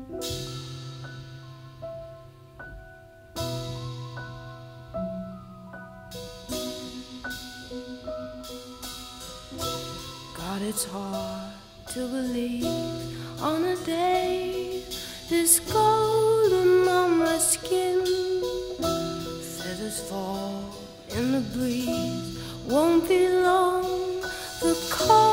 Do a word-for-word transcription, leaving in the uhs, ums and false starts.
God, it's hard to believe on a day this golden on my skin. Feathers fall in the breeze, won't be long. The cold